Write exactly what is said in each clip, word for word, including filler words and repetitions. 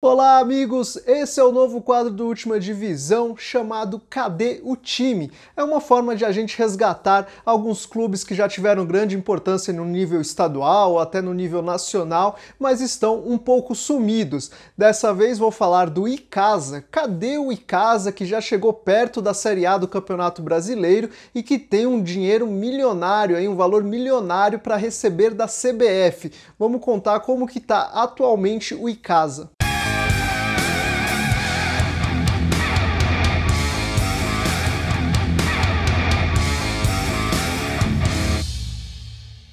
Olá amigos, esse é o novo quadro do Última Divisão chamado Cadê o Time? É uma forma de a gente resgatar alguns clubes que já tiveram grande importância no nível estadual ou até no nível nacional, mas estão um pouco sumidos. Dessa vez vou falar do Icasa. Cadê o Icasa que já chegou perto da Série A do Campeonato Brasileiro e que tem um dinheiro milionário, aí, um valor milionário para receber da C B F? Vamos contar como que está atualmente o Icasa.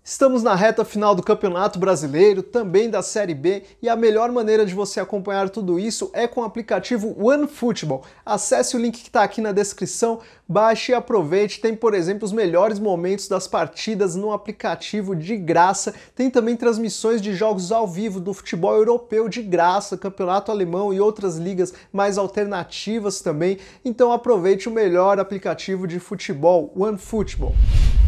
Estamos na reta final do Campeonato Brasileiro, também da Série B, e a melhor maneira de você acompanhar tudo isso é com o aplicativo OneFootball. Acesse o link que está aqui na descrição, baixe e aproveite. Tem, por exemplo, os melhores momentos das partidas no aplicativo de graça. Tem também transmissões de jogos ao vivo do futebol europeu de graça, Campeonato Alemão e outras ligas mais alternativas também. Então aproveite o melhor aplicativo de futebol, OneFootball.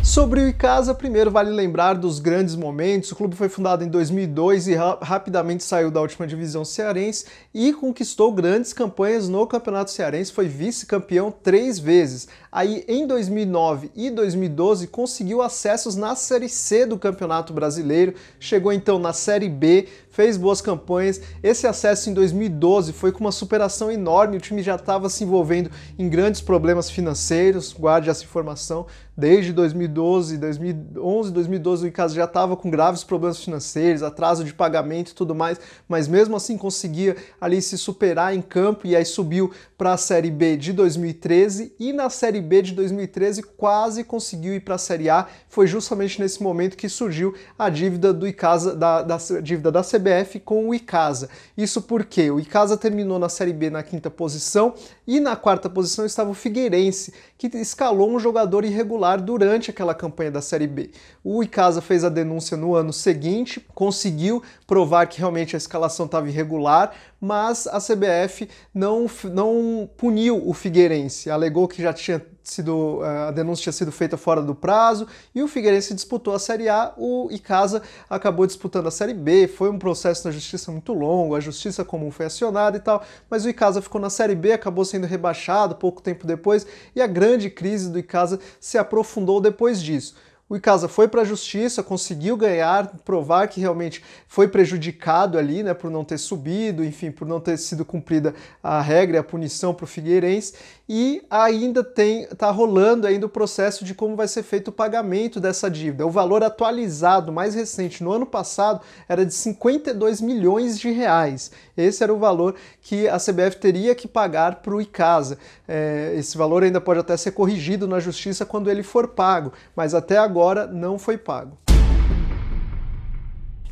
Sobre o Icasa, primeiro vale lembrar dos grandes momentos. O clube foi fundado em dois mil e dois e ra rapidamente saiu da última divisão cearense e conquistou grandes campanhas no Campeonato Cearense, foi vice-campeão três vezes. Aí em dois mil e nove e dois mil e doze conseguiu acessos na Série C do Campeonato Brasileiro, chegou então na Série B, fez boas campanhas. Esse acesso em dois mil e doze foi com uma superação enorme, o time já estava se envolvendo em grandes problemas financeiros, guarde essa informação, desde dois mil e doze, dois mil e onze, dois mil e doze o Icasa já estava com graves problemas financeiros, atraso de pagamento e tudo mais, mas mesmo assim conseguia ali se superar em campo e aí subiu para a Série B de dois mil e treze e na Série B de dois mil e treze quase conseguiu ir para a Série A. Foi justamente nesse momento que surgiu a dívida do Icasa, da, da dívida da C B F com o Icasa. Isso porque o Icasa terminou na Série B na quinta posição e na quarta posição estava o Figueirense, que escalou um jogador irregular durante aquela campanha da Série B. O Icasa fez a denúncia no ano seguinte, conseguiu provar que realmente a escalação estava irregular, mas a C B F não, não puniu o Figueirense, alegou que já tinha sido, a denúncia tinha sido feita fora do prazo, e o Figueirense disputou a Série A, o Icasa acabou disputando a Série B, foi um processo na justiça muito longo, a justiça comum foi acionada e tal, mas o Icasa ficou na Série B, acabou sendo rebaixado pouco tempo depois, e a grande crise do Icasa se aprofundou depois disso. O Icasa foi para a justiça, conseguiu ganhar, provar que realmente foi prejudicado ali, né, por não ter subido, enfim, por não ter sido cumprida a regra e a punição para o Figueirense, e ainda tem, tá rolando ainda o processo de como vai ser feito o pagamento dessa dívida. O valor atualizado mais recente no ano passado era de cinquenta e dois milhões de reais. Esse era o valor que a C B F teria que pagar para o Icasa. É, esse valor ainda pode até ser corrigido na justiça quando ele for pago, mas até agora Agora não foi pago.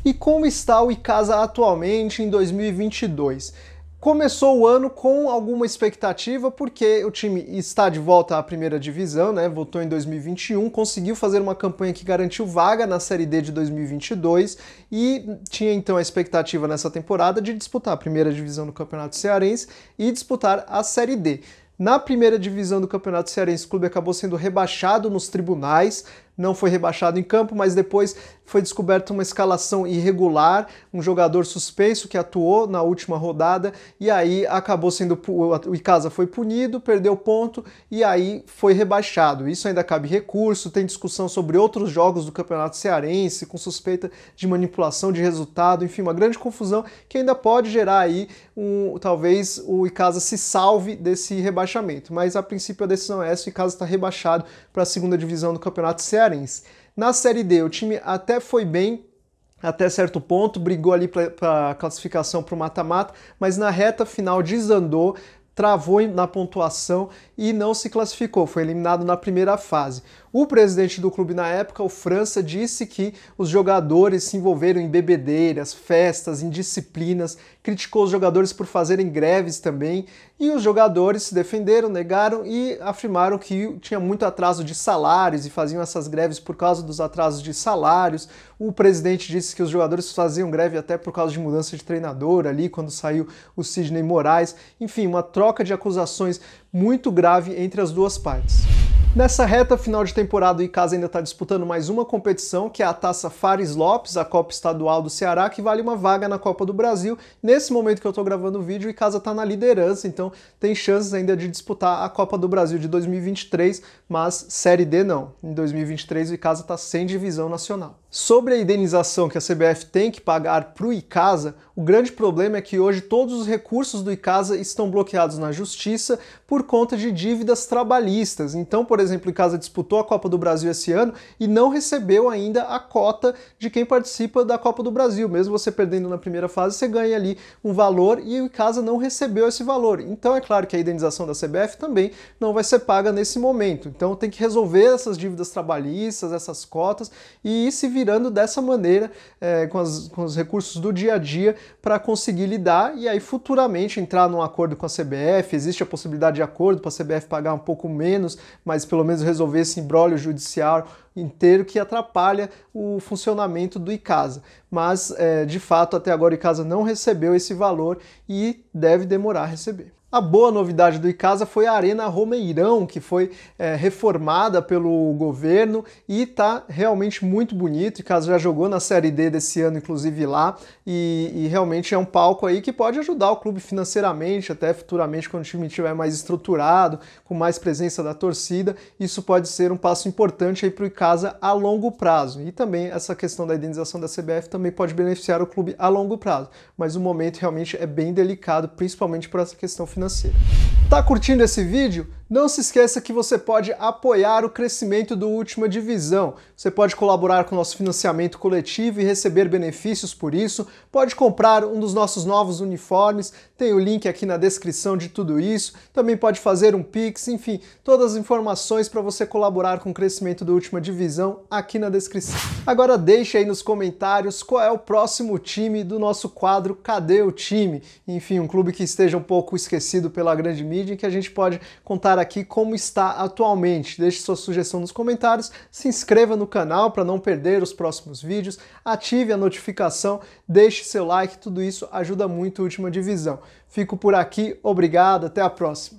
E como está o Icasa atualmente em dois mil e vinte e dois? Começou o ano com alguma expectativa, porque o time está de volta à primeira divisão, né? Voltou em dois mil e vinte e um, conseguiu fazer uma campanha que garantiu vaga na Série D de dois mil e vinte e dois e tinha então a expectativa nessa temporada de disputar a primeira divisão do Campeonato Cearense e disputar a Série D. Na primeira divisão do Campeonato Cearense, o clube acabou sendo rebaixado nos tribunais, não foi rebaixado em campo, mas depois foi descoberta uma escalação irregular, um jogador suspenso que atuou na última rodada, e aí acabou sendo, o Icasa foi punido, perdeu ponto, e aí foi rebaixado. Isso ainda cabe recurso, tem discussão sobre outros jogos do Campeonato Cearense, com suspeita de manipulação de resultado, enfim, uma grande confusão que ainda pode gerar aí, um, talvez o Icasa se salve desse rebaixamento. Mas a princípio a decisão é essa, o Icasa está rebaixado para a segunda divisão do Campeonato Cearense. Na Série D o time até foi bem, até certo ponto, brigou ali para a classificação para o mata-mata, mas na reta final desandou, travou na pontuação e não se classificou, foi eliminado na primeira fase. O presidente do clube na época, o França, disse que os jogadores se envolveram em bebedeiras, festas, indisciplinas, criticou os jogadores por fazerem greves também, e os jogadores se defenderam, negaram e afirmaram que tinha muito atraso de salários e faziam essas greves por causa dos atrasos de salários. O presidente disse que os jogadores faziam greve até por causa de mudança de treinador ali, quando saiu o Sidney Moraes. Enfim, uma troca de acusações muito grave entre as duas partes. Nessa reta final de temporada, o Icasa ainda está disputando mais uma competição, que é a Taça Fares Lopes, a Copa Estadual do Ceará, que vale uma vaga na Copa do Brasil. Nesse momento que eu estou gravando o vídeo, o Icasa está na liderança, então tem chances ainda de disputar a Copa do Brasil de dois mil e vinte e três, mas Série D não. Em dois mil e vinte e três, o Icasa está sem divisão nacional. Sobre a indenização que a C B F tem que pagar para o Icasa, o grande problema é que hoje todos os recursos do Icasa estão bloqueados na Justiça por conta de dívidas trabalhistas. Então, por exemplo, o Icasa disputou a Copa do Brasil esse ano e não recebeu ainda a cota de quem participa da Copa do Brasil. Mesmo você perdendo na primeira fase, você ganha ali um valor e o Icasa não recebeu esse valor. Então, é claro que a indenização da C B F também não vai ser paga nesse momento. Então, tem que resolver essas dívidas trabalhistas, essas cotas e se virar Tirando dessa maneira, é, com, as, com os recursos do dia a dia, para conseguir lidar e aí futuramente entrar num acordo com a C B F. Existe a possibilidade de acordo para a C B F pagar um pouco menos, mas pelo menos resolver esse imbróglio judicial inteiro que atrapalha o funcionamento do Icasa. Mas, é, de fato, até agora o Icasa não recebeu esse valor e deve demorar a receber. A boa novidade do Icasa foi a Arena Romeirão, que foi é, reformada pelo governo e tá realmente muito bonito. O Icasa já jogou na Série D desse ano, inclusive lá, e, e realmente é um palco aí que pode ajudar o clube financeiramente, até futuramente quando o time estiver mais estruturado, com mais presença da torcida. Isso pode ser um passo importante aí para o Icasa a longo prazo. E também essa questão da indenização da C B F também pode beneficiar o clube a longo prazo. Mas o momento realmente é bem delicado, principalmente por essa questão financeira. financeira. Tá curtindo esse vídeo? Não se esqueça que você pode apoiar o crescimento do Última Divisão. Você pode colaborar com o nosso financiamento coletivo e receber benefícios por isso. Pode comprar um dos nossos novos uniformes. Tem o link aqui na descrição de tudo isso. Também pode fazer um Pix. Enfim, todas as informações para você colaborar com o crescimento do Última Divisão aqui na descrição. Agora deixe aí nos comentários qual é o próximo time do nosso quadro Cadê o Time? Enfim, um clube que esteja um pouco esquecido pela grande mídia e que a gente pode contar aqui como está atualmente. Deixe sua sugestão nos comentários, se inscreva no canal para não perder os próximos vídeos, ative a notificação, deixe seu like, tudo isso ajuda muito a Última Divisão. Fico por aqui, obrigado, até a próxima!